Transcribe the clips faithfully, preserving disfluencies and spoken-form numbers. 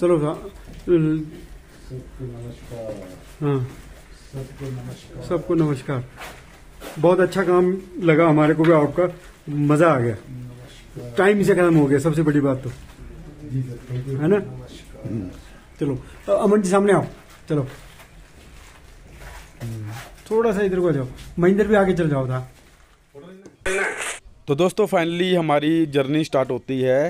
चलो सबको नमस्कार। हाँ सबको नमस्कार, सबको नमस्कार। बहुत अच्छा काम लगा हमारे को भी, आपका मजा आ गया, टाइम से खत्म हो गया, सबसे बड़ी बात तो है ना। चलो अमन जी सामने आओ, चलो थोड़ा सा इधर को जाओ, महिंदर भी आगे चल जाओ था। तो दोस्तों फाइनली हमारी जर्नी स्टार्ट होती है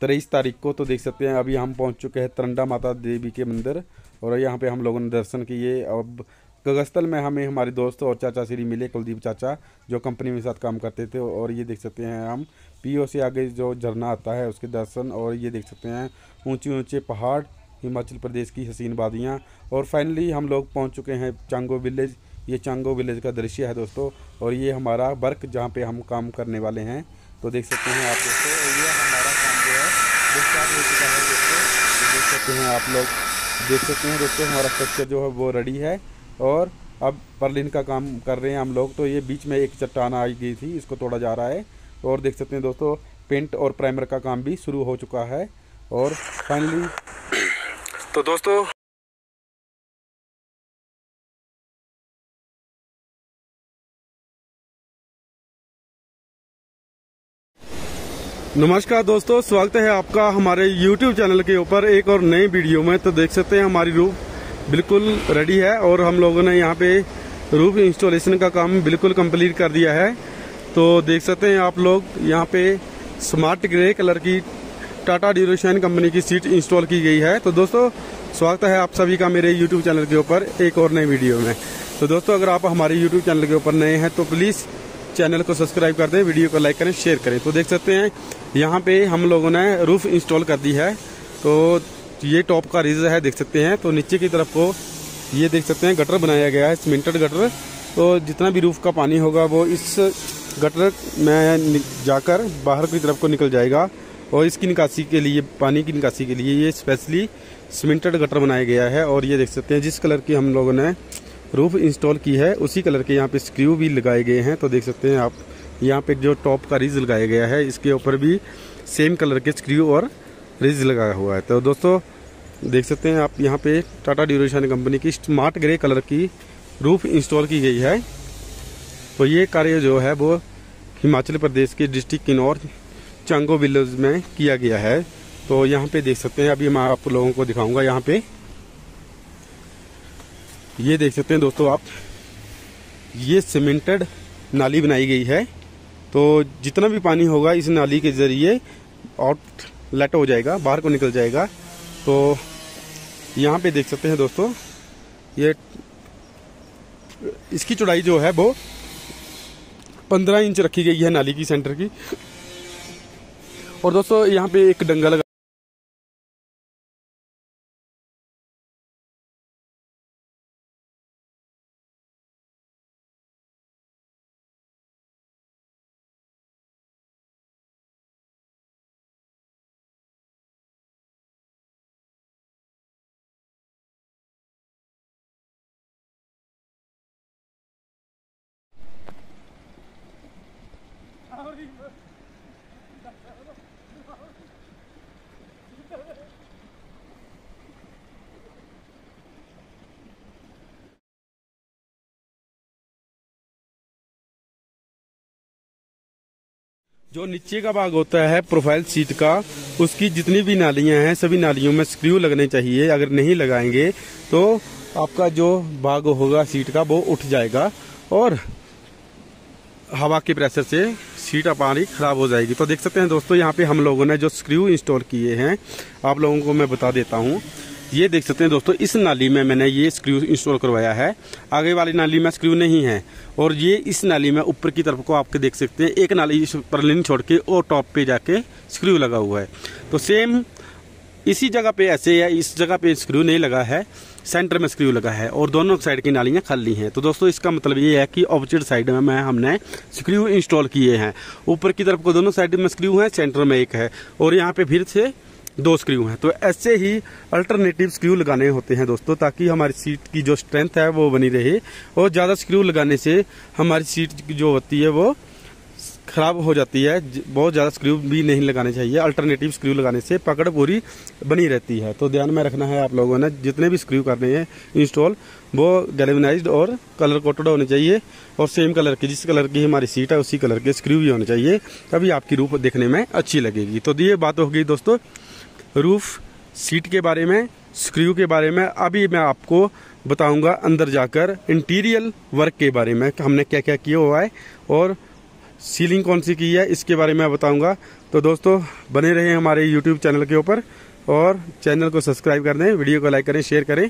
तेईस तारीख को। तो देख सकते हैं अभी हम पहुंच चुके हैं तरंडा माता देवी के मंदिर और यहाँ पे हम लोगों ने दर्शन किए। अब गगस्थल में हमें हमारे दोस्त और चाचा श्री मिले, कुलदीप चाचा जो कंपनी में साथ काम करते थे। और ये देख सकते हैं हम पीओ से आगे जो झरना आता है उसके दर्शन, और ये देख सकते हैं ऊंचे ऊंचे पहाड़, हिमाचल प्रदेश की हसीन वादियाँ। और फाइनली हम लोग पहुंच चुके हैं चांगो विलेज। ये चांगो विलेज का दृश्य है दोस्तों, और ये हमारा वर्क जहाँ पे हम काम करने वाले हैं। तो देख सकते हैं आप दोस्तों ये हमारा काम जो है वो स्टार्ट हो चुका है दोस्तों। देख सकते हैं आप लोग, देख सकते हैं दोस्तों हमारा स्ट्रक्चर जो है वो रेडी है और अब पर्लिन का काम कर रहे हैं हम लोग। तो ये बीच में एक चट्टान आई गई थी, इसको तोड़ा जा रहा है। और देख सकते हैं दोस्तों पेंट और प्राइमर का काम भी शुरू हो चुका है। और फाइनली तो दोस्तों नमस्कार दोस्तों, स्वागत है आपका हमारे YouTube चैनल के ऊपर एक और नए वीडियो में। तो देख सकते हैं हमारी रूफ बिल्कुल रेडी है और हम लोगों ने यहाँ पे रूफ इंस्टॉलेशन का काम बिल्कुल कंप्लीट कर दिया है। तो देख सकते हैं आप लोग यहाँ पे स्मार्ट ग्रे कलर की टाटा ड्यूराशाइन कंपनी की सीट इंस्टॉल की गई है। तो दोस्तों स्वागत है आप सभी का मेरे यूट्यूब चैनल के ऊपर एक और नए वीडियो में। तो दोस्तों अगर आप हमारे यूट्यूब चैनल के ऊपर नए हैं तो प्लीज़ चैनल को सब्सक्राइब कर दें, वीडियो को लाइक करें, शेयर करें। तो देख सकते हैं यहाँ पे हम लोगों ने रूफ इंस्टॉल कर दी है। तो ये टॉप का रिज है, देख सकते हैं। तो नीचे की तरफ को ये देख सकते हैं गटर बनाया गया है, सीमेंटेड गटर। तो जितना भी रूफ का पानी होगा वो इस गटर में जाकर बाहर की तरफ को निकल जाएगा। और इसकी निकासी के लिए, पानी की निकासी के लिए ये स्पेशली सीमेंटेड गटर बनाया गया है। और ये देख सकते हैं जिस कलर की हम लोगों ने रूफ इंस्टॉल की है उसी कलर के यहाँ पे स्क्रू भी लगाए गए हैं। तो देख सकते हैं आप यहाँ पे जो टॉप का रिज लगाया गया है इसके ऊपर भी सेम कलर के स्क्रू और रिज लगाया हुआ है। तो दोस्तों देख सकते हैं आप यहाँ पे टाटा ड्यूराशाइन कंपनी की स्मार्ट ग्रे कलर की रूफ इंस्टॉल की गई है। तो ये कार्य जो है वो हिमाचल प्रदेश के डिस्ट्रिक्ट किन्नौर चांगो विलेज में किया गया है। तो यहाँ पे देख सकते हैं, अभी मैं आप लोगों को दिखाऊंगा यहाँ पे। ये देख सकते हैं दोस्तों आप, ये सीमेंटेड नाली बनाई गई है। तो जितना भी पानी होगा इस नाली के जरिए आउटलेट हो जाएगा, बाहर को निकल जाएगा। तो यहाँ पे देख सकते हैं दोस्तों ये इसकी चौड़ाई जो है वो पंद्रह इंच रखी गई है नाली की सेंटर की। और दोस्तों यहाँ पे एक डंगा लगा, जो नीचे का भाग होता है प्रोफाइल सीट का, उसकी जितनी भी नालियां हैं सभी नालियों में स्क्रू लगने चाहिए। अगर नहीं लगाएंगे तो आपका जो भाग होगा सीट का वो उठ जाएगा और हवा के प्रेशर से सीट हमारी खराब हो जाएगी। तो देख सकते हैं दोस्तों यहाँ पे हम लोगों ने जो स्क्रू इंस्टॉल किए हैं आप लोगों को मैं बता देता हूँ। ये देख सकते हैं दोस्तों इस नाली में मैंने ये स्क्रू इंस्टॉल करवाया है, आगे वाली नाली में स्क्रू नहीं है। और ये इस नाली में ऊपर की तरफ को आपके देख सकते हैं एक नाली पर्लिन छोड़ के और टॉप पे जाके स्क्रू लगा हुआ है। तो सेम इसी जगह पे ऐसे है, इस जगह पे स्क्रू नहीं लगा है, सेंटर में स्क्रू लगा है और दोनों साइड की नालियाँ खाली हैं। तो दोस्तों इसका मतलब ये है कि ऑपोजिट साइड में हमने स्क्रू इंस्टॉल किए हैं। ऊपर की तरफ को दोनों साइड में स्क्रू हैं, सेंटर में एक है और यहाँ पे फिर से दो स्क्रू हैं। तो ऐसे ही अल्टरनेटिव स्क्रू लगाने होते हैं दोस्तों, ताकि हमारी सीट की जो स्ट्रेंथ है वो बनी रहे। और ज़्यादा स्क्रू लगाने से हमारी सीट जो होती है वो खराब हो जाती है। बहुत ज़्यादा स्क्रू भी नहीं लगाने चाहिए, अल्टरनेटिव स्क्रू लगाने से पकड़ पूरी बनी रहती है। तो ध्यान में रखना है आप लोगों ने, जितने भी स्क्रू करने हैं इंस्टॉल वो गैल्वेनाइज्ड और कलर कोटेड होने चाहिए और सेम कलर के, जिस कलर की हमारी सीट है उसी कलर के स्क्रू भी होने चाहिए, तभी आपकी रूफ देखने में अच्छी लगेगी। तो ये बात हो गई दोस्तों रूफ सीट के बारे में, स्क्रू के बारे में। अभी मैं आपको बताऊंगा अंदर जाकर इंटीरियर वर्क के बारे में, हमने क्या क्या किया हुआ है और सीलिंग कौन सी की है, इसके बारे में बताऊंगा। तो दोस्तों बने रहें हमारे यूट्यूब चैनल के ऊपर और चैनल को सब्सक्राइब कर दें, वीडियो को लाइक करें, शेयर करें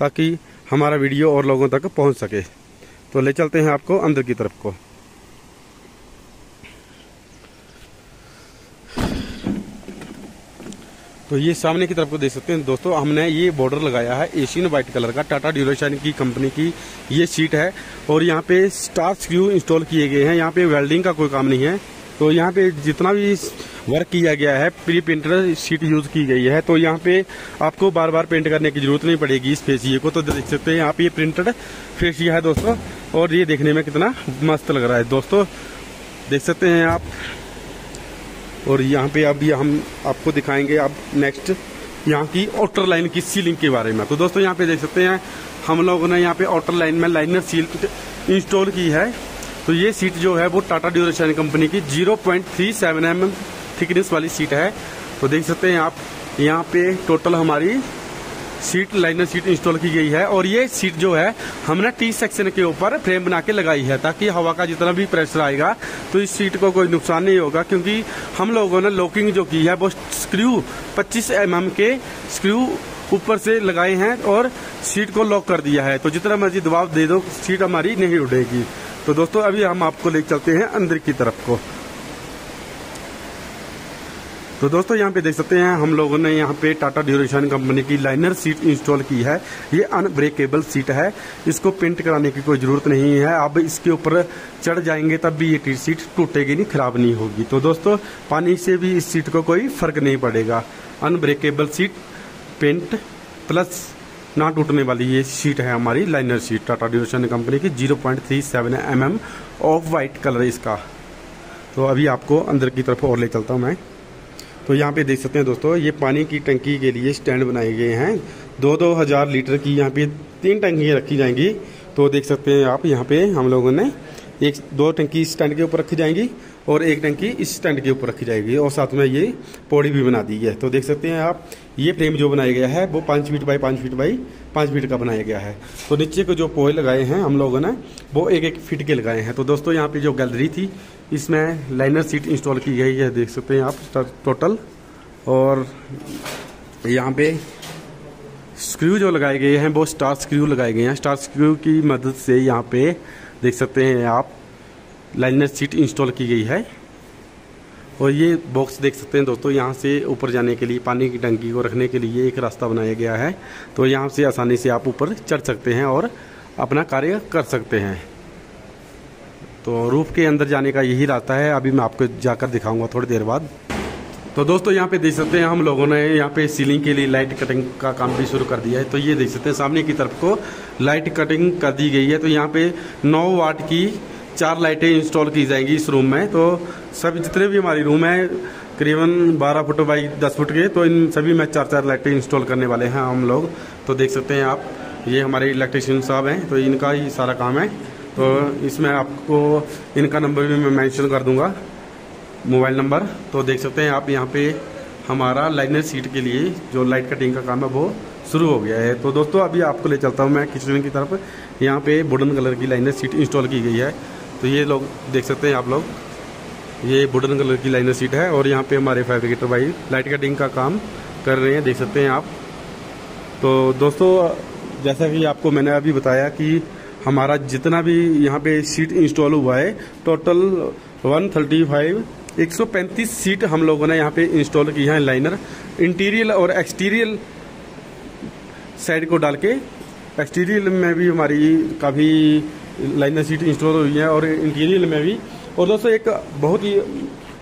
ताकि हमारा वीडियो और लोगों तक पहुंच सके। तो ले चलते हैं आपको अंदर की तरफ को। तो ये सामने की तरफ को देख सकते हैं दोस्तों, हमने ये बॉर्डर लगाया है एशियन वाइट कलर का, टाटा ड्यूराशाइन की कंपनी की ये सीट है और यहाँ पे स्टार स्क्रू इंस्टॉल किए गए हैं। यहाँ पे वेल्डिंग का कोई काम नहीं है। तो यहाँ पे जितना भी वर्क किया गया है प्री पेंटेड सीट यूज़ की गई है, तो यहाँ पे आपको बार बार पेंट करने की जरूरत नहीं पड़ेगी इस फेसिये को। तो देख सकते हैं यहाँ पे ये प्रिंटेड फेसिया है दोस्तों और ये देखने में कितना मस्त लग रहा है दोस्तों, देख सकते हैं आप। और यहाँ पे अब हम आपको दिखाएंगे अब नेक्स्ट यहाँ की आउटर लाइन की सीलिंग के बारे में। तो दोस्तों यहाँ पे देख सकते हैं हम लोगों ने यहाँ पे आउटर लाइन में लाइनर सील इंस्टॉल की है। तो ये सीट जो है वो टाटा ड्यूराशाइन कंपनी की zero point three seven mm thickness वाली सीट है। तो देख सकते हैं आप यहाँ पे टोटल हमारी सीट लाइनर सीट इंस्टॉल की गई है और ये सीट जो है हमने टी सेक्शन के ऊपर फ्रेम बना के लगाई है ताकि हवा का जितना भी प्रेशर आएगा तो इस सीट को कोई नुकसान नहीं होगा, क्योंकि हम लोगों ने लॉकिंग जो की है वो स्क्रू पच्चीस एमएम के स्क्रू ऊपर से लगाए हैं और सीट को लॉक कर दिया है। तो जितना मर्जी दबाव दे दो सीट हमारी नहीं उड़ेगी। तो दोस्तों अभी हम आपको ले चलते हैं अंदर की तरफ को। तो दोस्तों यहाँ पे देख सकते हैं हम लोगों ने यहाँ पे टाटा ड्यूराशाइन कंपनी की लाइनर सीट इंस्टॉल की है। ये अनब्रेकेबल सीट है, इसको पेंट कराने की कोई ज़रूरत नहीं है। आप इसके ऊपर चढ़ जाएंगे तब भी ये सीट टूटेगी नहीं, खराब नहीं होगी। तो दोस्तों पानी से भी इस सीट को कोई फर्क नहीं पड़ेगा। अनब्रेकेबल सीट पेंट प्लस ना टूटने वाली ये सीट है हमारी liner sheet, Tata Durashine company की zero point three seven M M off white colour इसका। तो अभी आपको अंदर की तरफ और ले चलता हूँ मैं। तो यहाँ पे देख सकते हैं दोस्तों ये पानी की टंकी के लिए स्टैंड बनाए गए हैं, दो दो हज़ार लीटर की यहाँ पे तीन टंकियाँ रखी जाएंगी। तो देख सकते हैं आप यहाँ पे हम लोगों ने एक दो टंकी स्टैंड के ऊपर रखी जाएंगी और एक टंकी इस स्टैंड के ऊपर रखी जाएगी और साथ में ये पौड़ी भी बना दी है। तो देख सकते हैं आप ये फ्रेम जो बनाया गया है वो पाँच फीट बाई पाँच फीट बाई पाँच फीट का बनाया गया है। तो नीचे को जो पोए लगाए हैं हम लोगों ने वो एक एक फीट के लगाए हैं। तो दोस्तों यहाँ पे जो गैलरी थी इसमें लाइनर सीट इंस्टॉल की गई है, देख सकते हैं आप टोटल। और यहाँ पे स्क्रू जो लगाए गए हैं वो स्टार स्क्रू लगाए गए हैं। स्टार स्क्रू की मदद से यहाँ पे देख सकते हैं आप लाइनर सीट इंस्टॉल की गई है। और ये बॉक्स देख सकते हैं दोस्तों, यहाँ से ऊपर जाने के लिए पानी की टंकी को रखने के लिए एक रास्ता बनाया गया है। तो यहाँ से आसानी से आप ऊपर चढ़ सकते हैं और अपना कार्य कर सकते हैं। तो रूफ के अंदर जाने का यही रास्ता है, अभी मैं आपको जाकर दिखाऊंगा थोड़ी देर बाद। तो दोस्तों यहाँ पे देख सकते हैं हम लोगों ने यहाँ पे सीलिंग के लिए लाइट कटिंग का काम भी शुरू कर दिया है। तो ये देख सकते हैं सामने की तरफ को लाइट कटिंग कर दी गई है। तो यहाँ पे नौ वाट की चार लाइटें इंस्टॉल की जाएंगी इस रूम में। तो सब जितने भी हमारी रूम है करीबन बारह फुट बाई दस फुट के, तो इन सभी में चार चार लाइटें इंस्टॉल करने वाले हैं हम लोग। तो देख सकते हैं आप ये हमारे इलेक्ट्रिशियन साहब हैं, तो इनका ही सारा काम है। तो इसमें आपको इनका नंबर भी मैं मेंशन कर दूंगा, मोबाइल नंबर। तो देख सकते हैं आप यहाँ पे हमारा लाइनर सीट के लिए जो लाइट कटिंग का काम है वो शुरू हो गया है। तो दोस्तों अभी आपको ले चलता हूँ मैं किचन की तरफ। यहाँ पे वुडन कलर की लाइनर सीट इंस्टॉल की गई है। तो ये लोग देख सकते हैं आप लोग, ये वुडन कलर की लाइनर सीट है। और यहाँ पर हमारे फैब्रिकेटर भाई लाइट कटिंग का काम कर रहे हैं, देख सकते हैं आप। तो दोस्तों जैसा कि आपको मैंने अभी बताया कि हमारा जितना भी यहाँ पे सीट इंस्टॉल हुआ है टोटल एक सौ पैंतीस एक सौ पैंतीस सीट हम लोगों ने यहाँ पे इंस्टॉल की है लाइनर, इंटीरियर और एक्सटीरियर साइड को डाल के। एक्सटीरियर में भी हमारी काफ़ी लाइनर सीट इंस्टॉल हुई है और इंटीरियर में भी। और दोस्तों एक बहुत ही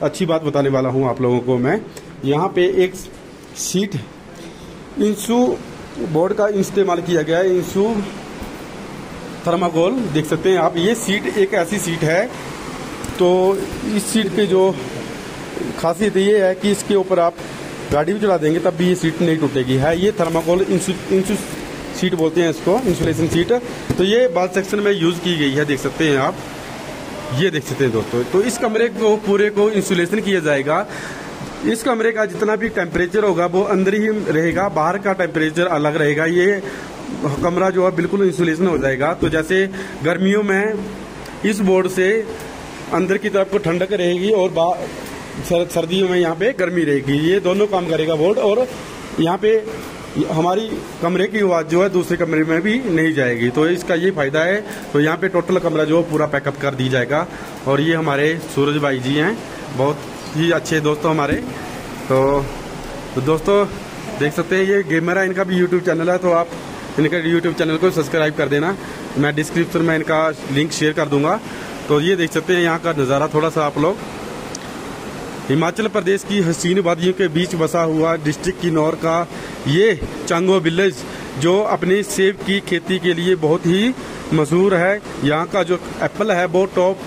अच्छी बात बताने वाला हूँ आप लोगों को मैं, यहाँ पे एक सीट इंसू बोर्ड का इस्तेमाल किया गया है, इंसू थर्माकोल, देख सकते हैं आप। ये सीट एक ऐसी सीट है तो इस सीट की जो खासियत ये है कि इसके ऊपर आप गाड़ी भी चला देंगे तब भी ये सीट नहीं टूटेगी है। ये थर्माकोल इंसुलेशन सीट बोलते हैं इसको, इंसुलेशन सीट। तो ये बाल सेक्शन में यूज़ की गई है, देख सकते हैं आप, ये देख सकते हैं दोस्तों। तो इस कमरे को पूरे को इंसुलेशन किया जाएगा। इस कमरे का जितना भी टेम्परेचर होगा वो अंदर ही रहेगा, बाहर का टेम्परेचर अलग रहेगा। ये कमरा जो है बिल्कुल इंसुलेशन हो जाएगा। तो जैसे गर्मियों में इस बोर्ड से अंदर की तरफ को ठंडक रहेगी और सर, सर्दियों में यहाँ पे गर्मी रहेगी। ये दोनों काम करेगा बोर्ड, और यहाँ पे हमारी कमरे की आवाज़ जो है दूसरे कमरे में भी नहीं जाएगी। तो इसका ये फायदा है। तो यहाँ पे टोटल कमरा जो है पूरा पैकअप कर दी जाएगा। और ये हमारे सूरज भाई जी हैं, बहुत जी अच्छे दोस्तों हमारे। तो, तो दोस्तों देख सकते हैं ये गेमर है, इनका भी यूट्यूब चैनल है। तो आप इनका यूट्यूब चैनल को सब्सक्राइब कर देना। मैं डिस्क्रिप्शन में इनका लिंक शेयर कर दूंगा। तो ये देख सकते हैं यहाँ का नज़ारा थोड़ा सा आप लोग। हिमाचल प्रदेश की हसीन वादियों के बीच बसा हुआ डिस्ट्रिक्ट किन्नौर का ये चांगो विलेज जो अपनी सेब की खेती के लिए बहुत ही मशहूर है। यहाँ का जो एप्पल है वो टॉप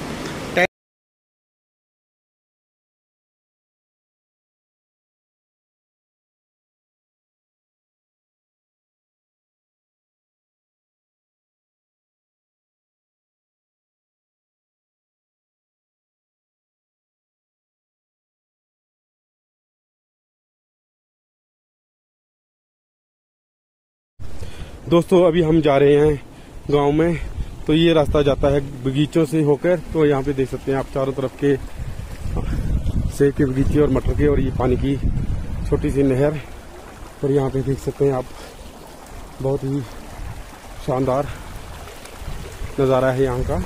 दोस्तों। अभी हम जा रहे हैं गांव में। तो ये रास्ता जाता है बगीचों से होकर। तो यहाँ पे देख सकते हैं आप चारों तरफ के सेब के बगीचे और मटर के, और ये पानी की छोटी सी नहर। और यहाँ पे देख सकते हैं आप बहुत ही शानदार नज़ारा है यहाँ का।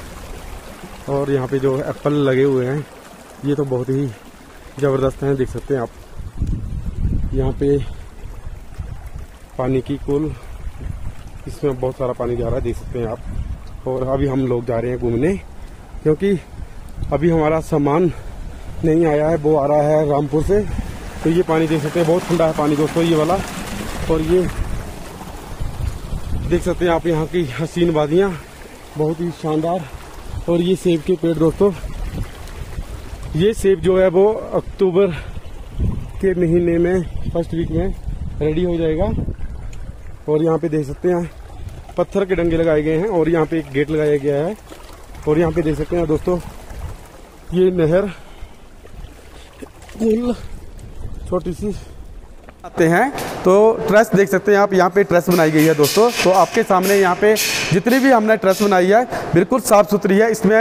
और यहाँ पे जो एप्पल लगे हुए हैं ये तो बहुत ही ज़बरदस्त हैं, देख सकते हैं आप। यहाँ पे पानी की कुल इसमें बहुत सारा पानी जा रहा है, देख सकते हैं आप। और अभी हम लोग जा रहे हैं घूमने, क्योंकि अभी हमारा सामान नहीं आया है, वो आ रहा है रामपुर से। तो ये पानी देख सकते हैं बहुत ठंडा है पानी दोस्तों, ये वाला। और ये देख सकते हैं आप यहाँ की हसीन वादियाँ बहुत ही शानदार। और ये सेब के पेड़ दोस्तों, ये सेब जो है वो अक्टूबर के महीने में फर्स्ट वीक में रेडी हो जाएगा। और यहाँ पे देख सकते हैं पत्थर के डंगे लगाए गए हैं, और यहाँ पे एक गेट लगाया गया है। और यहाँ पे देख सकते हैं दोस्तों ये नहर पुल छोटी सी आते हैं। तो ट्रस देख सकते हैं आप, यहाँ पे ट्रस बनाई गई है दोस्तों। तो आपके सामने यहाँ पे जितनी भी हमने ट्रस बनाई है बिल्कुल साफ सुथरी है। इसमें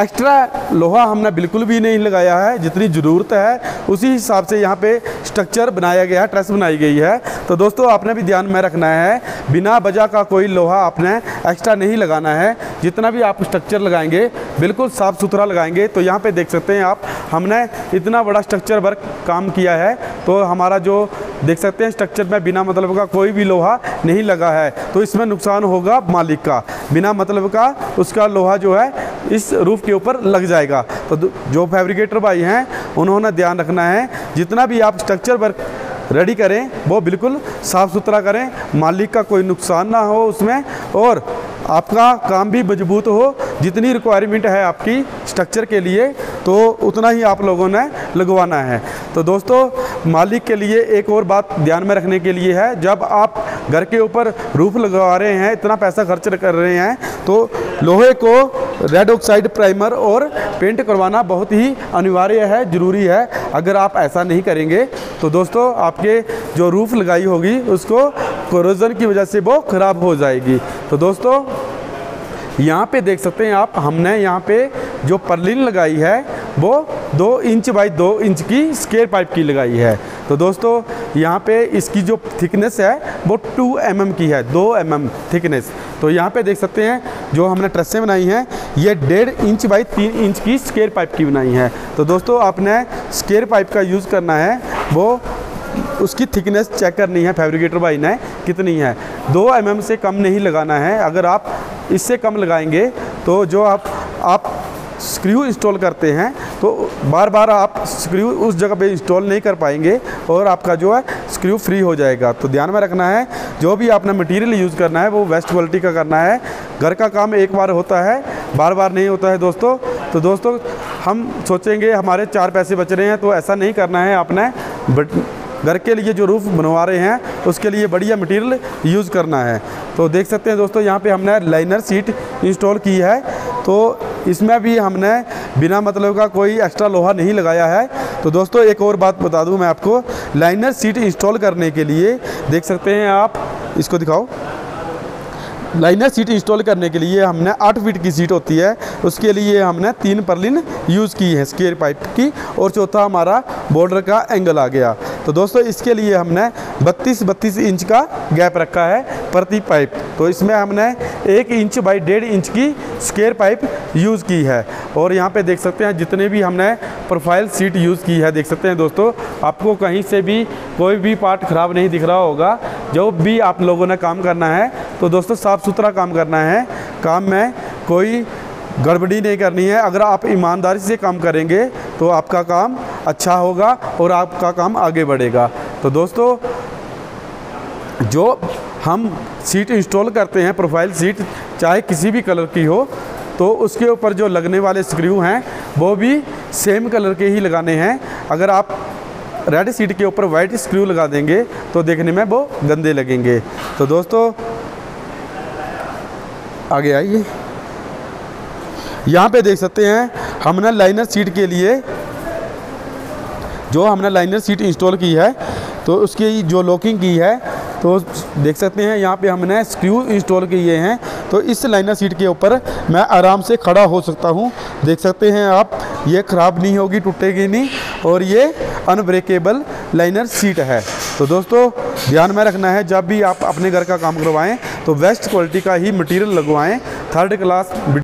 एक्स्ट्रा लोहा हमने बिल्कुल भी नहीं लगाया है, जितनी ज़रूरत है उसी हिसाब से यहाँ पे स्ट्रक्चर बनाया गया है, ट्रस बनाई गई है। तो दोस्तों आपने भी ध्यान में रखना है, बिना वजह का कोई लोहा आपने एक्स्ट्रा नहीं लगाना है। जितना भी आप स्ट्रक्चर लगाएंगे बिल्कुल साफ़ सुथरा लगाएंगे। तो यहाँ पे देख सकते हैं आप हमने इतना बड़ा स्ट्रक्चर वर्क काम किया है। तो हमारा जो देख सकते हैं स्ट्रक्चर में बिना मतलब का कोई भी लोहा नहीं लगा है। तो इसमें नुकसान होगा मालिक का, बिना मतलब का उसका लोहा जो है इस रूफ के ऊपर लग जाएगा। तो जो फैब्रिकेटर भाई हैं उन्होंने ध्यान रखना है, जितना भी आप स्ट्रक्चर वर्क रेडी करें वो बिल्कुल साफ़ सुथरा करें, मालिक का कोई नुकसान ना हो उसमें, और आपका काम भी मजबूत हो। जितनी रिक्वायरमेंट है आपकी स्ट्रक्चर के लिए तो उतना ही आप लोगों ने लगवाना है। तो दोस्तों मालिक के लिए एक और बात ध्यान में रखने के लिए है, जब आप घर के ऊपर रूफ लगवा रहे हैं, इतना पैसा खर्च कर रहे हैं, तो लोहे को रेड ऑक्साइड प्राइमर और पेंट करवाना बहुत ही अनिवार्य है, ज़रूरी है। अगर आप ऐसा नहीं करेंगे तो दोस्तों आपके जो रूफ लगाई होगी उसको कोरोजन की वजह से वो ख़राब हो जाएगी। तो दोस्तों यहाँ पे देख सकते हैं आप हमने यहाँ पे जो पर्लिन लगाई है वो दो इंच बाई दो इंच की स्केयर पाइप की लगाई है। तो दोस्तों यहाँ पे इसकी जो थिकनेस है वो टू एम एम की है, दो एम एम थिकनेस। तो यहाँ पे देख सकते हैं जो हमने ट्रसें बनाई हैं ये डेढ़ इंच बाई तीन इंच की स्केयर पाइप की बनाई है। तो दोस्तों आपने स्केयर पाइप का यूज़ करना है, वो उसकी थिकनेस चेक करनी है फैब्रिकेटर भाई ने कितनी है, दो एम एम से कम नहीं लगाना है। अगर आप इससे कम लगाएंगे तो जो आप आप स्क्रू इंस्टॉल करते हैं तो बार बार आप स्क्रू उस जगह पे इंस्टॉल नहीं कर पाएंगे और आपका जो है स्क्रू फ्री हो जाएगा। तो ध्यान में रखना है, जो भी आपने मटेरियल यूज़ करना है वो बेस्ट क्वालिटी का करना है। घर का काम एक बार होता है, बार बार नहीं होता है दोस्तों। तो दोस्तों हम सोचेंगे हमारे चार पैसे बच रहे हैं, तो ऐसा नहीं करना है आपने। घर के लिए जो रूफ़ बनवा रहे हैं उसके लिए बढ़िया मटेरियल यूज़ करना है। तो देख सकते हैं दोस्तों, यहाँ पे हमने लाइनर सीट इंस्टॉल की है, तो इसमें भी हमने बिना मतलब का कोई एक्स्ट्रा लोहा नहीं लगाया है। तो दोस्तों एक और बात बता दूं मैं आपको, लाइनर सीट इंस्टॉल करने के लिए देख सकते हैं आप, इसको दिखाओ, लाइनर सीट इंस्टॉल करने के लिए हमने आठ फीट की सीट होती है, उसके लिए हमने तीन पर्लिन यूज़ की है स्क्वायर पाइप की, और चौथा हमारा बॉर्डर का एंगल आ गया। तो दोस्तों इसके लिए हमने बत्तीस बत्तीस इंच का गैप रखा है प्रति पाइप। तो इसमें हमने एक इंच बाई डेढ़ इंच की स्क्वायर पाइप यूज़ की है। और यहाँ पे देख सकते हैं जितने भी हमने प्रोफाइल सीट यूज़ की है, देख सकते हैं दोस्तों, आपको कहीं से भी कोई भी पार्ट ख़राब नहीं दिख रहा होगा। जब भी आप लोगों ने काम करना है तो दोस्तों साफ़ सुथरा काम करना है, काम में कोई गड़बड़ी नहीं करनी है। अगर आप ईमानदारी से काम करेंगे तो आपका काम अच्छा होगा और आपका काम आगे बढ़ेगा। तो दोस्तों जो हम सीट इंस्टॉल करते हैं प्रोफाइल सीट, चाहे किसी भी कलर की हो, तो उसके ऊपर जो लगने वाले स्क्रू हैं वो भी सेम कलर के ही लगाने हैं। अगर आप रेड सीट के ऊपर वाइट स्क्रू लगा देंगे तो देखने में वो गंदे लगेंगे। तो दोस्तों आगे आइए, यहाँ पे देख सकते हैं हमने लाइनर सीट के लिए जो हमने लाइनर सीट इंस्टॉल की है, तो उसकी जो लॉकिंग की है, तो देख सकते हैं यहाँ पे हमने स्क्रू इंस्टॉल किए हैं। तो इस लाइनर सीट के ऊपर मैं आराम से खड़ा हो सकता हूँ। देख सकते हैं आप, ये ख़राब नहीं होगी, टूटेगी नहीं, और ये अनब्रेकेबल लाइनर सीट है। तो दोस्तों ध्यान में रखना है, जब भी आप अपने घर का काम करवाएँ तो बेस्ट क्वालिटी का ही मटीरियल लगवाएँ, थर्ड क्लास।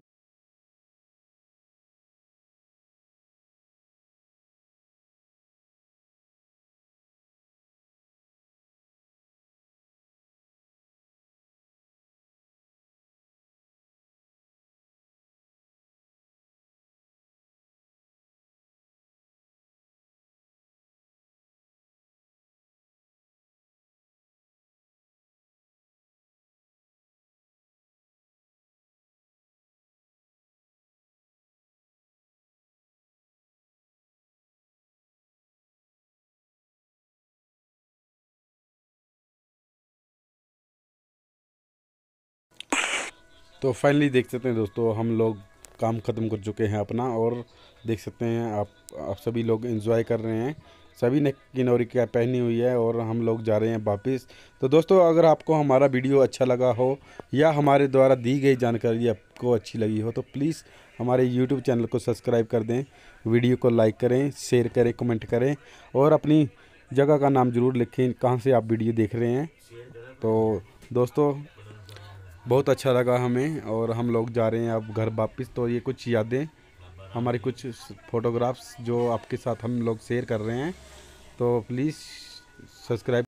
तो फाइनली देख सकते हैं दोस्तों, हम लोग काम ख़त्म कर चुके हैं अपना, और देख सकते हैं आप आप सभी लोग एंजॉय कर रहे हैं। सभी ने किनौरी क्या पहनी हुई है और हम लोग जा रहे हैं वापस। तो दोस्तों अगर आपको हमारा वीडियो अच्छा लगा हो या हमारे द्वारा दी गई जानकारी आपको अच्छी लगी हो, तो प्लीज़ हमारे यूट्यूब चैनल को सब्सक्राइब कर दें, वीडियो को लाइक करें, शेयर करें, कमेंट करें, और अपनी जगह का नाम ज़रूर लिखें कहाँ से आप वीडियो देख रहे हैं। तो दोस्तों बहुत अच्छा लगा हमें, और हम लोग जा रहे हैं अब घर वापस। तो ये कुछ यादें हमारी, कुछ फ़ोटोग्राफ्स जो आपके साथ हम लोग शेयर कर रहे हैं, तो प्लीज़ सब्सक्राइब